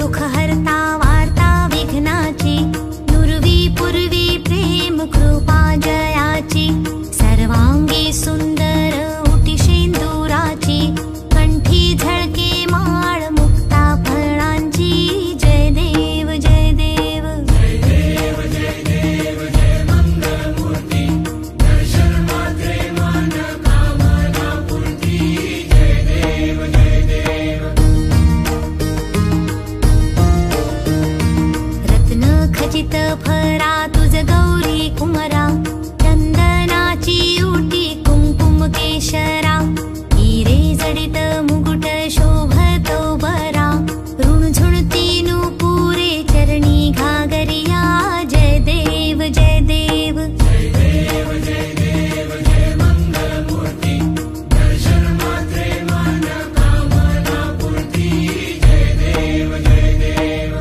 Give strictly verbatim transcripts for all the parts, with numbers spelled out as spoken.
दुख हरता वार्ता विघ्नाची, दुर्वी पूर्वी प्रेम कृपा जयाची, सर्वांगी सुंदर उटी शेंदुराची, कंठी झळके माळ मुक्ता फळांची। जय देव जय देव जय देव जय देव जय मंगल मूर्ती, दर्शन मात्रे मन कामना पूर्ती। जय देव जय देव। रत्न खचित फरा तुझ गौरी कुंवरा, चंदनाची उटी कुंकुम केशरा, हिरे जडित मुकुट शोभतो बरा, ऋणझुणती नूपुरे चरणी घागरिया। जय देव जय देव जय देव जय देव जय मंगल मूर्ती, दर्शन मात्रे मन कामना पूर्ती। जय देव जय देव।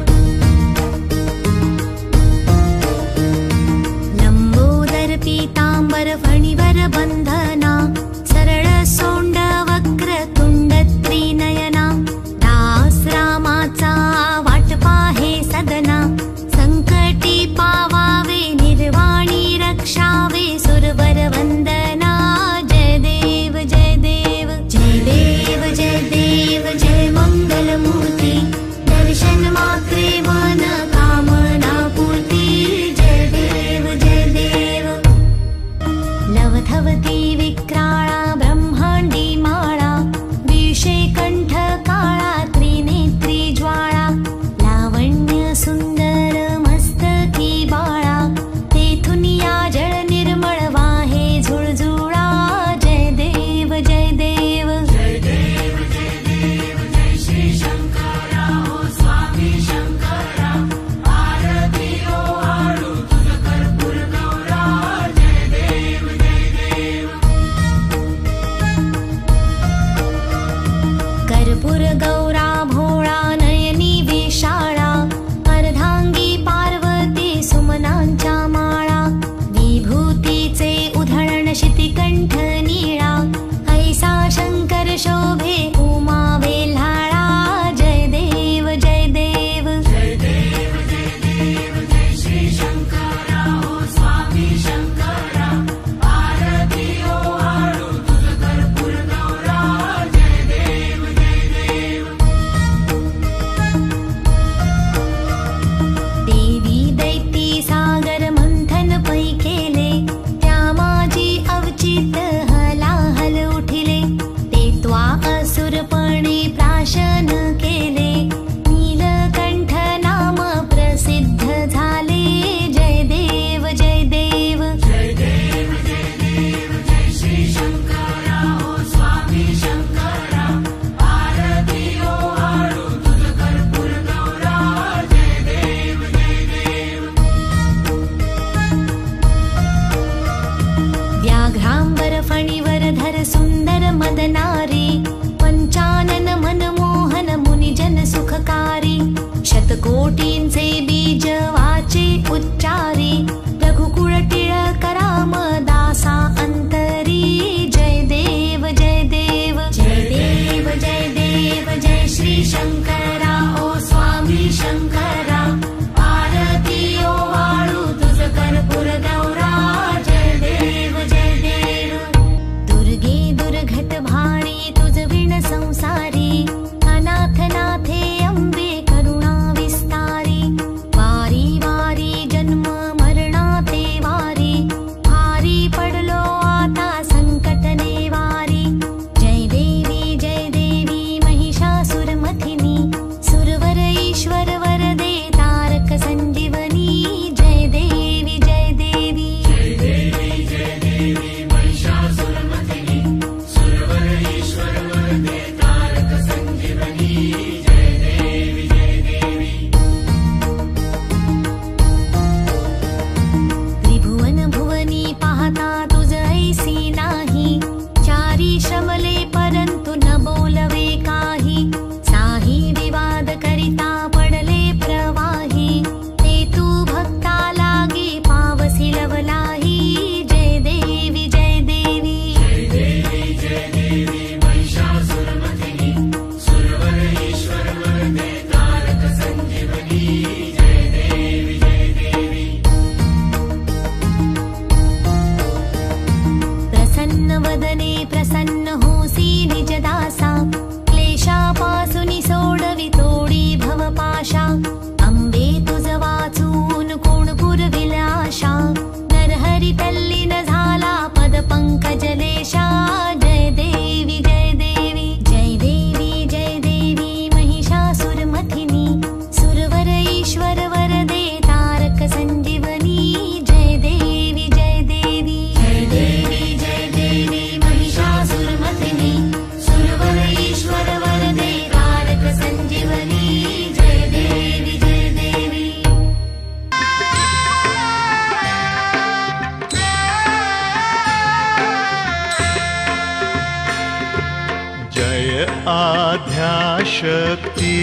आद्याशक्ति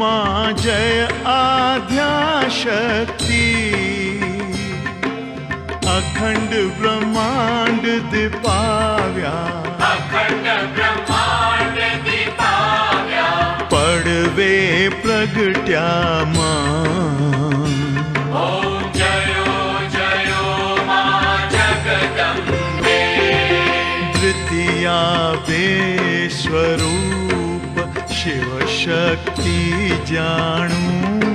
मां जय आद्याशक्ति अखंड ब्रह्मांड दिपाव्या अखंड ब्रह्मांड दिपाव्या पड़वे प्रगट्या मां स्वरूप शिव शक्ति जाणू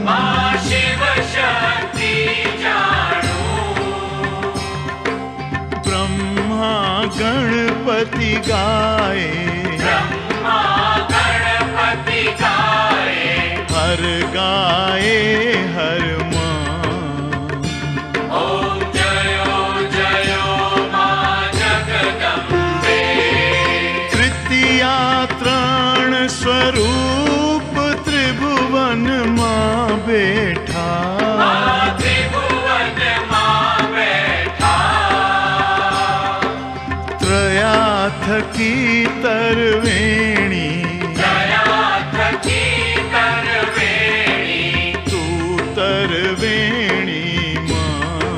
मां शिव शक्ति जाणू ब्रह्मा गणपति गाए ब्रह्मा गणपति गाए हर गाए हर मां ओम जयो जयो मां जगदम्बे तृतीया स्वरूप त्रिभुवन मां बैठा त्रिभुवन मां बैठा त्रयाथ की तरवेणी त्रयाथ की तरवेणी तू तरवेणी मां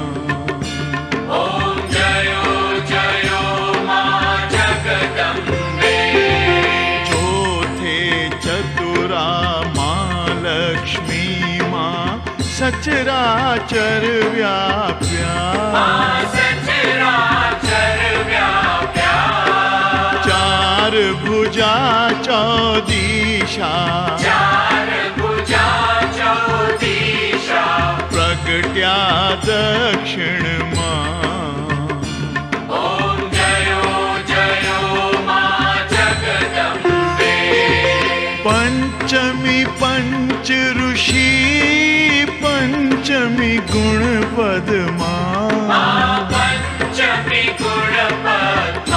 ओम जयो जयो मां जगदम्बे सचराचर व्याप्या सचराचर व्याप्या चार भुजा चौदिशा चार भुजा चौदिशा प्रगट्या दक्षिण मां ओम जयो जयो मां जगदम्बे पंचमी पंच ऋषि पंचमी गुण पद मां पंचमी गुण पद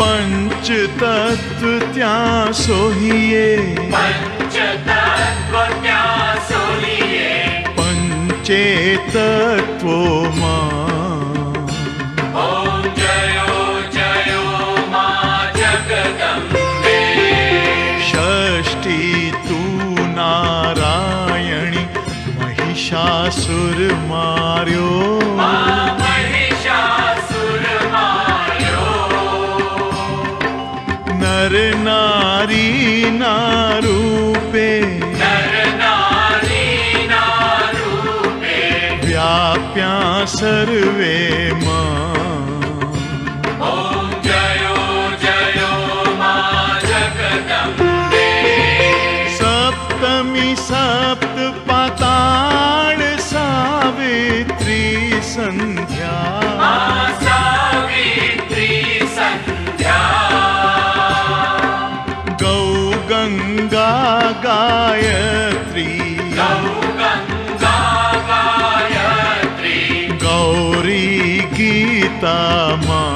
पंच तत्व त्यां सोहिए पंच तत्व त्यां सोहिए पंचे तत्वो मां ओम जयो जयो मां जगदम्बे षष्ठी तू नारायणी महिषासुर मार्यो महिषासुर मार्यो नर नारी नारूपे नर नारी नारूपे व्याप्या सर्वे मां सप्त पाताल सावित्री संध्या सावित्री संध्या गौ गंगा गायत्री गौ गंगा गायत्री गौरी गीता मां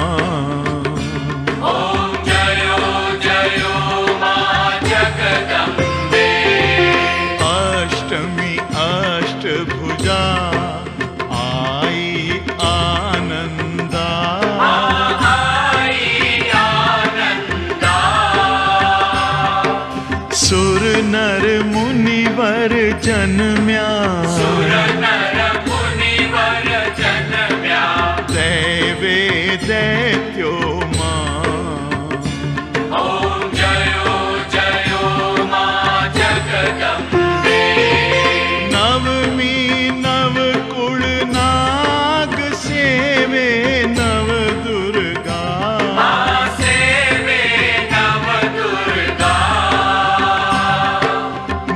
जन्म्या सुर नर मुनिवर जन्म्या देवे दैत्यो मां ओम जयो जयो मां जगदम्बे नवमी नव कुल नाग सेवे नव दुर्गा मां सेवे नव दुर्गा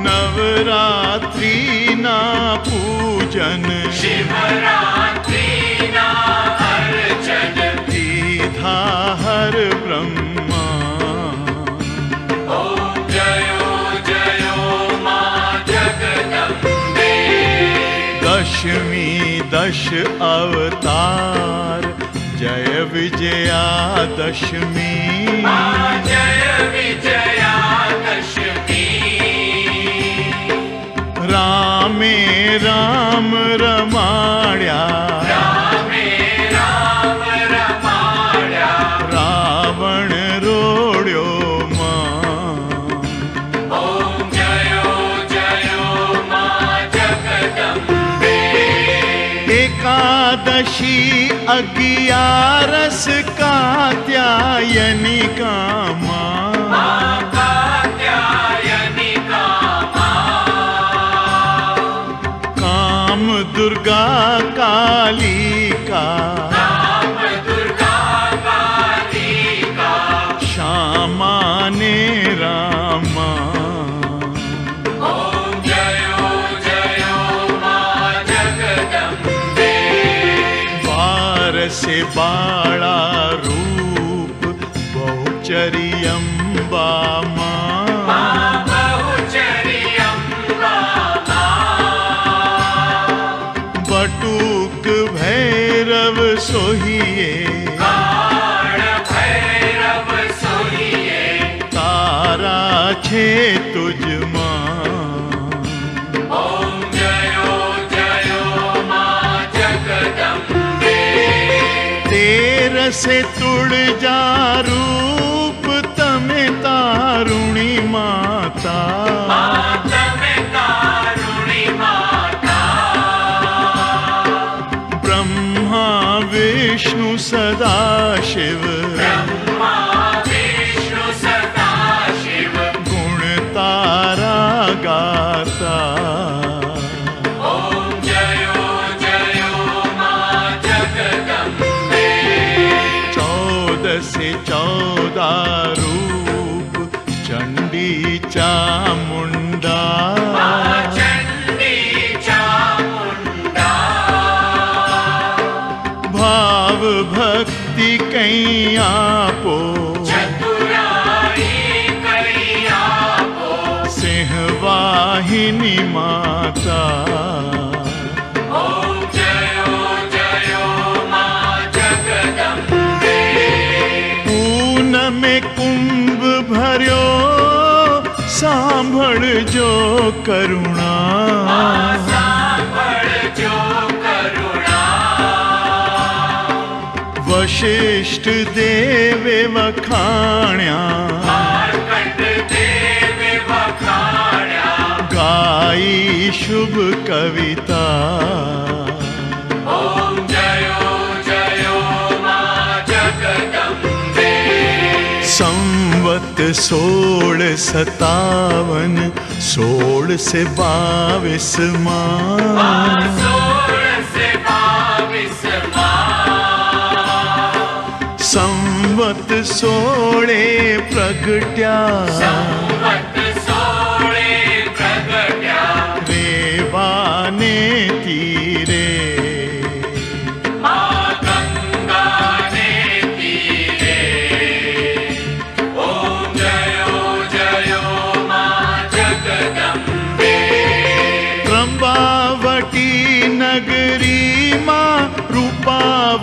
नवरा पूजन शिवरात्रि ना अर्चन दीधा हर ब्रह्मा ओम जयो जयो मां जगदम्बे दशमी दश अवतार जय विजया दशमी जय विजया दशमी रामे राम रमाड्या रामे राम रमाड्या रावण एकादशी अज्ञारस कात्यायनी कामा काम दुर्गा काली का से बाड़ा रूप बहुचरी अम्बा मां बहुचरी अम्बा मां बटूक भैरव सोहिए काल भैरव सोहिए तारा छे तुझ से तुळजा रूप तमे तारुणी माता तमे तारुणी माता ब्रह्मा विष्णु सदाशिव ब्रह्मा विष्णु सदाशिव गुण तारा गाता से चौदह रूप चंडी चामुंडा चंडी चामुंडा भाव भक्ति कहीं आपो चतुराई कहीं आपो सिंह वाहिनी माता सांभर जो करुणा सांभर जो करुणा वशिष्ठ देवे वखाण्या मार्कंड देवे वखाण्या गाई शुभ कविता संवत सोल सतावन सोल से बाविस मां सोल से बाविस मां संवत सोले प्रगट्या संवत सोले प्रगट्या देवाने तीरे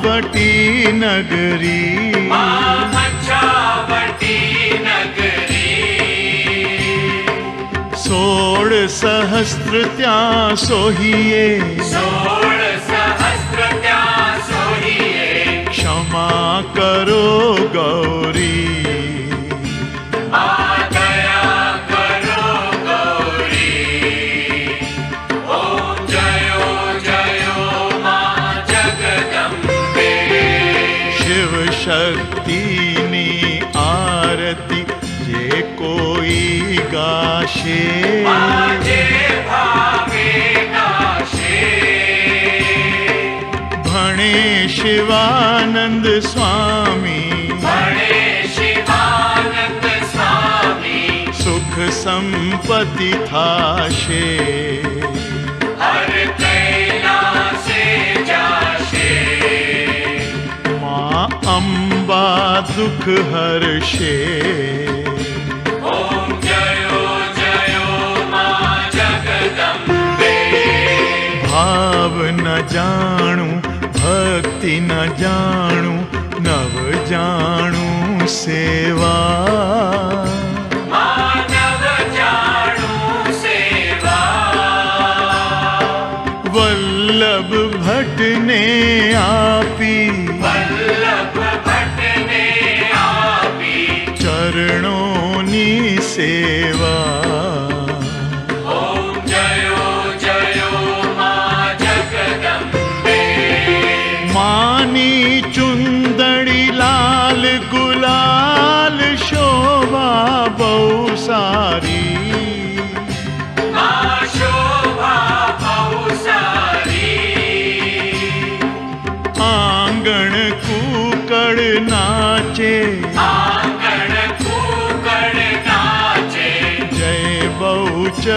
वटी नगरी वटी नगरी सोड़ सहस्त्र त्या सोहिए सोड़ सहस्त्र त्या सोहिए क्षमा करो गौरी शक्तिनी आरती जे कोई गाशे बाजे भावे गाशे भणे शिवानंद स्वामी भणे शिवानंद स्वामी सुख संपत्ति थाशे हर कैलाशे जाशे अम्बा दुख हर्षे ओम जयो जयो मां जगदम्बे भाव न जानू भक्ति न जानू नव जानू सेवा मां नव जानू सेवा वल्लभ भट्ट ने आपी चरणोनी सेवा ओम जयो जयो मां जगदम्बे।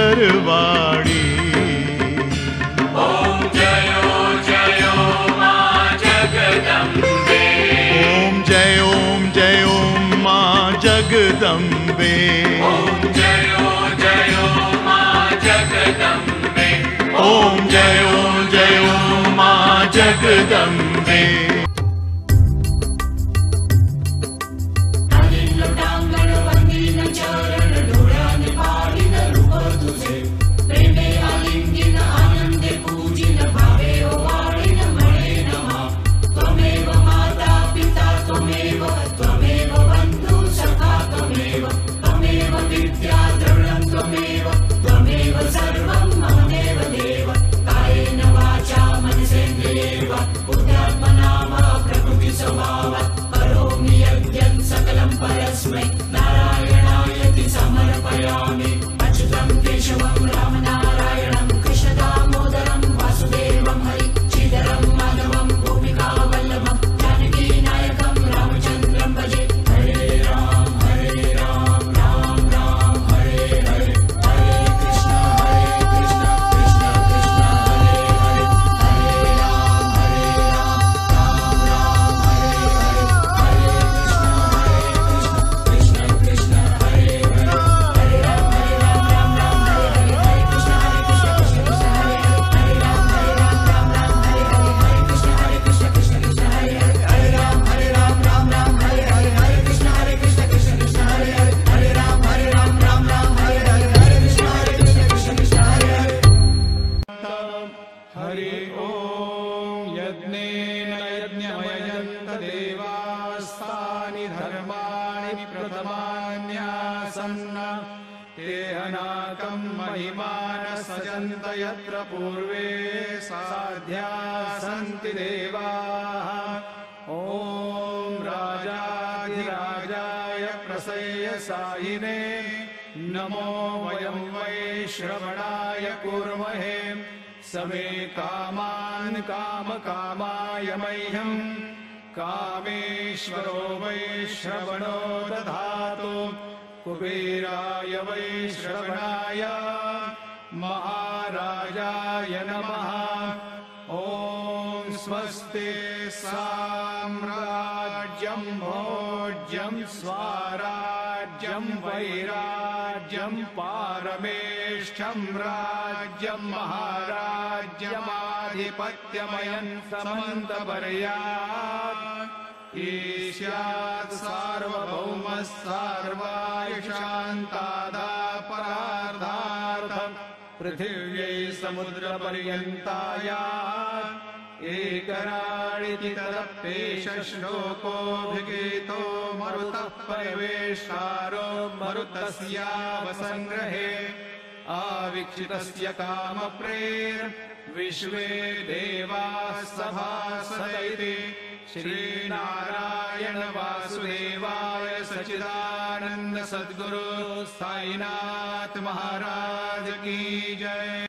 सुंदरवाणी। ओम जयो जयो मां जगदम्बे, ओम जय ओम जय ओम मां जगदम्बे, ओम जयो जयो मां जगदम्बे, ओम जयो जयो मां जगदम्बे। सद्गुरु साईनाथ महाराज की जय।